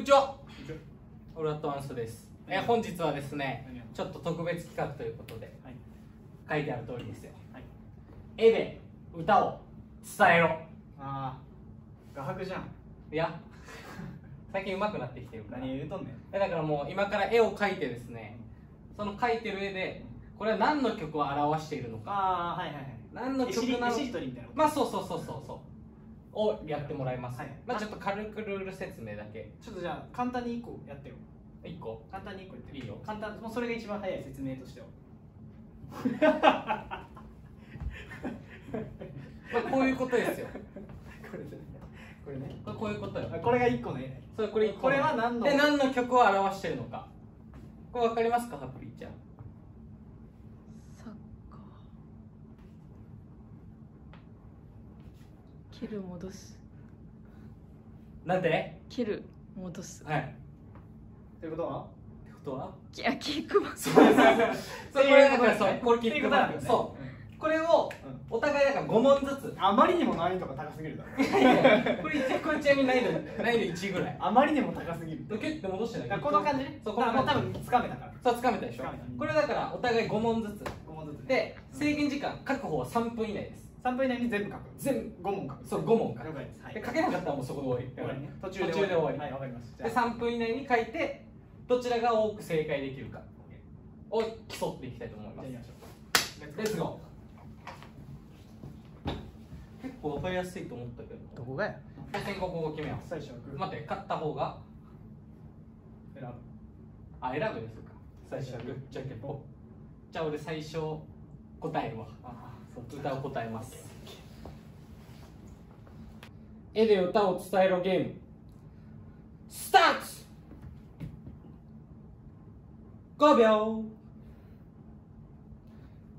んにちは。オルアットワンストです。本日はですね、ちょっと特別企画ということで、書いてある通りですよ。絵で歌を伝えろ。ああ、画伯じゃん。いや、最近上手くなってきてるから。何言うとんねん。だからもう今から絵を描いてですね、その描いてる絵で、これは何の曲を表しているのか。ああ、はいはいはい。何の曲なのか。まあそうそうそうそうそう。をやってもらいます。はい、まあちょっと軽くルール説明だけ。ちょっとじゃあ簡単に1個やってよ。1個簡単に1個やっていいよ。簡単、もうそれが一番早い説明としては。まあこういうことですよ。これね。これね。こういうことよ。これが1個ね。そう、これ1個。これは何の。で、何の曲を表してるのか。これわかりますか、ハプリちゃん。蹴る戻す。なんで？蹴る戻す。はい。ということは？ってことは？キックバック。そうそうそう。そう。これをお互いだから5問ずつ。あまりにも難易度が高すぎるだろ。これちなみに難易度1ぐらい。あまりにも高すぎる。蹴って戻してない。この感じね。そう、これも多分掴めたから。そう、掴めたでしょ。これだからお互い5問ずつ。5問ずつ。で、制限時間確保は3分以内です。3分以内に全部書く。全部5問書く。そう5問書く。で書けなかったらもうそこで終わり。途中で終わり。はい、わかりました。で3分以内に書いてどちらが多く正解できるかを競っていきたいと思います。レッツゴー。結構わかりやすいと思ったけど。どこがや。先ここを決めよう。最初はグー。待って、勝った方が選ぶ。あ、選ぶですか。最初はグー。じゃあ結構。じゃあ俺最初答えるわ。歌を答えます。絵で歌を伝えろゲームスタート。5秒。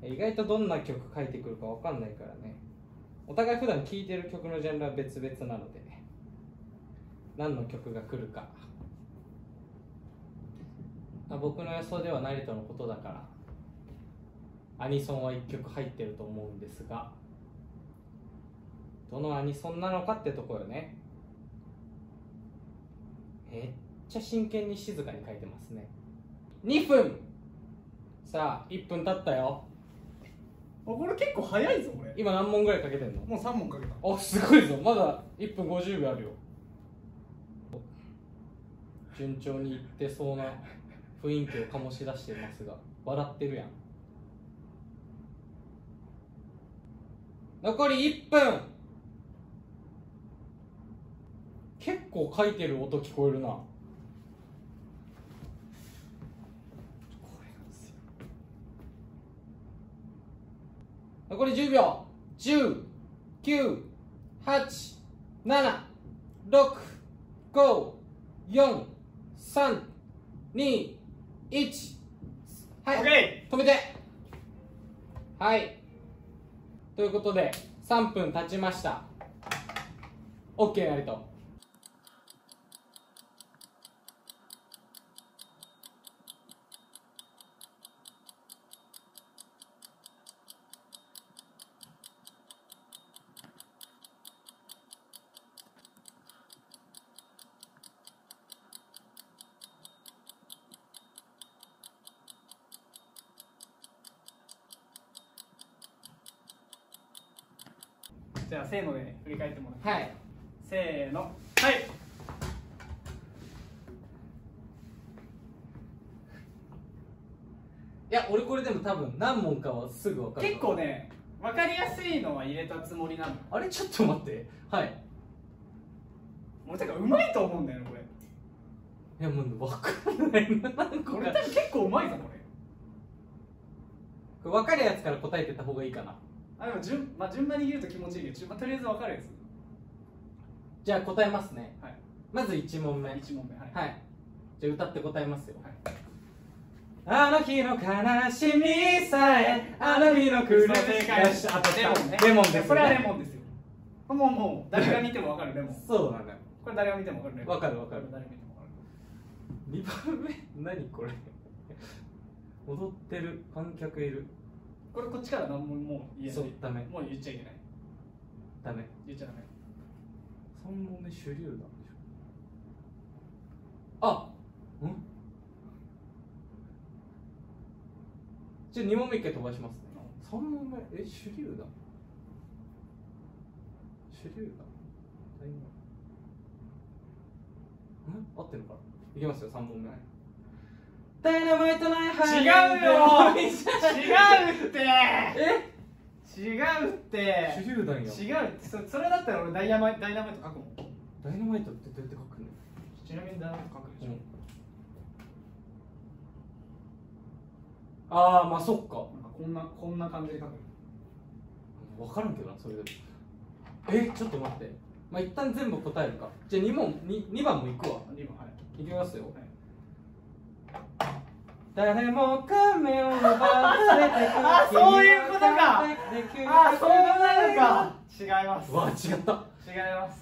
意外とどんな曲書いてくるか分かんないからね。お互い普段聴いてる曲のジャンルは別々なので、ね、何の曲が来るか。僕の予想では成田のことだからアニソンは1曲入ってると思うんですが、どのアニソンなのかってとこよね。めっちゃ真剣に静かに書いてますね。2分。さあ1分経ったよ。これ結構早いぞ。これ今何問ぐらいかけてんの。もう3問かけた。あ、すごいぞ。まだ1分50秒あるよ。順調にいってそうな雰囲気を醸し出していますが、笑ってるやん。残り1分。結構書いてる音聞こえるな。これなんですよ。残り10秒。10、9、8、7、6、5、4、3、2、1。はい、止めて。はい、ということで3分経ちました。 OK なりと。じゃあせーので振り返ってもらって。はい、せーの。はい。いや俺これでも多分何問かはすぐ分かる。結構ね分かりやすいのは入れたつもりなの。あれちょっと待って。はい、俺だからうまいと思うんだよねこれ。いやもう分かんないな。これ多分結構うまいぞこれ。分かるやつから答えてた方がいいかな。あ、でも順番に言うと気持ちいいけど、とりあえず分かるやつ。じゃあ答えますね。はい、まず1問目。1問目。はい、はい、じゃあ歌って答えますよ。はい、あの日の悲しみさえ、あの日の苦しみさえ。レモンです。これはレモンですよ。もう誰が見ても分かるレモン。そうなんだ。これ誰が見ても分かるレモン。分かる。誰が見ても分かる。2番目。何これ。踊ってる観客いる。これこっちから何ももう言えない。そう、ダメ。もう言っちゃいけない。ダメ。言っちゃダメ。3問目主流なんでしょ。あっ、んじゃあ2問目1回飛ばしますね。3問目手榴弾、手榴弾合ってるからいきますよ。3問目ダイナマイトナイハー。違うよ違うってえ違うって手榴弾や。違うそれだったら俺ダイナマイト書くもん。ダイナマイトってどうやって書くの？ちなみにダイナマイト書くでしょ、うん、ああまあそっか、こんな感じで書く。分からんけどなそれでも。えちょっと待って、まあ一旦全部答えるか。じゃあ2番もいくわ。2番はいいきますよ、はい。誰も亀を奪われてくる。あ、そういうことか。あ、そうなるか。違います。わ、違った。違います。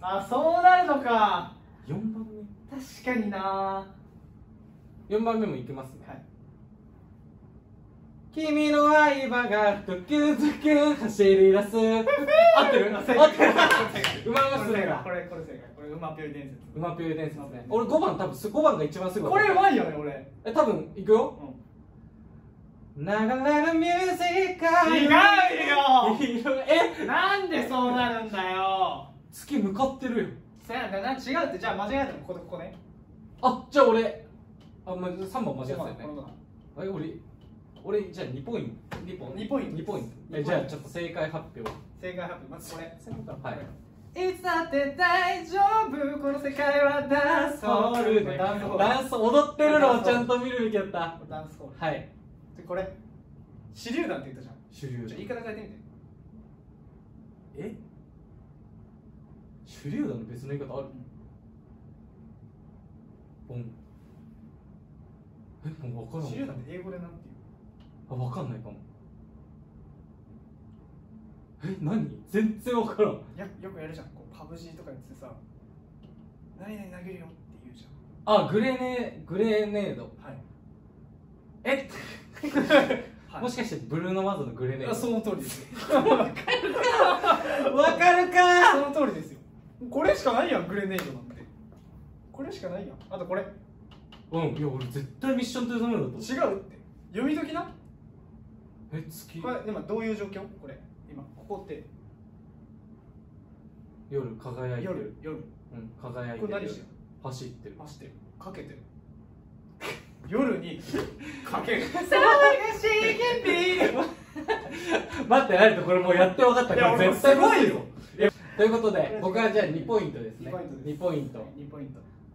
あ、そうなるのか。4番目。確かにな。4番目もいきますね。はい。君の相葉がドキュドキュ走り出す。合ってる？合ってる。これ馬ぴより伝説。馬ぴより伝説ね。俺5番、多分5番が一番すごい。これうまいよね俺。え多分いくよ。流れるミュージカル。違うよ。えなんでそうなるんだよ。月向かってるよ。違うって。じゃあ間違えたのここね。あじゃあ俺あま3番間違えたよね。はい俺じゃあ2ポイント。じゃあちょっと正解発表まずこれ。はい。いつだって大丈夫この世界はダンスホールで。ダンス踊ってるのをちゃんと見るべきやった。ダンスホール。はい。でこれ手榴弾って言ったじゃん。手榴弾。じゃ言い方変えてみて。え？手榴弾の別の言い方ある？ボン。えもう分からん。手榴弾って英語でなんていう？あ、わかんないかも。え、何？全然わからん。よくやるじゃん、こうパブ G とかやってさ、何々投げるよって言うじゃん。あ、グレネード。はい。えっ、もしかしてブルーノマーズのグレネード？その通りです。わかるか。その通りですよ。これしかないやん、グレネードなんて。これしかないやん。あとこれ。うん、いや俺絶対ミッショントゥーザムーンだと。違うって。読み解きな。これ今どういう状況？これ今ここって夜輝いてる。夜うん輝いてる。何してる？走ってる。かけてる。夜にかける。寂しい日々。待ってないとこれもうやって分かったから絶対すごいよ。ということで僕はじゃあ2ポイントですね。2ポイント。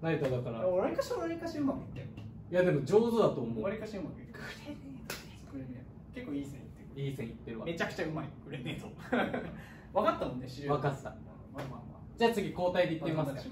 成田だから。俺かしうまくいってる。いやでも上手だと思う。割かしうまくいく。グレネード。結構いい線いってる。いい線いってるわ。めちゃくちゃうまい。グレネード。分かったもんね。分かった。まあまあまあ。じゃあ次交代でいってみます。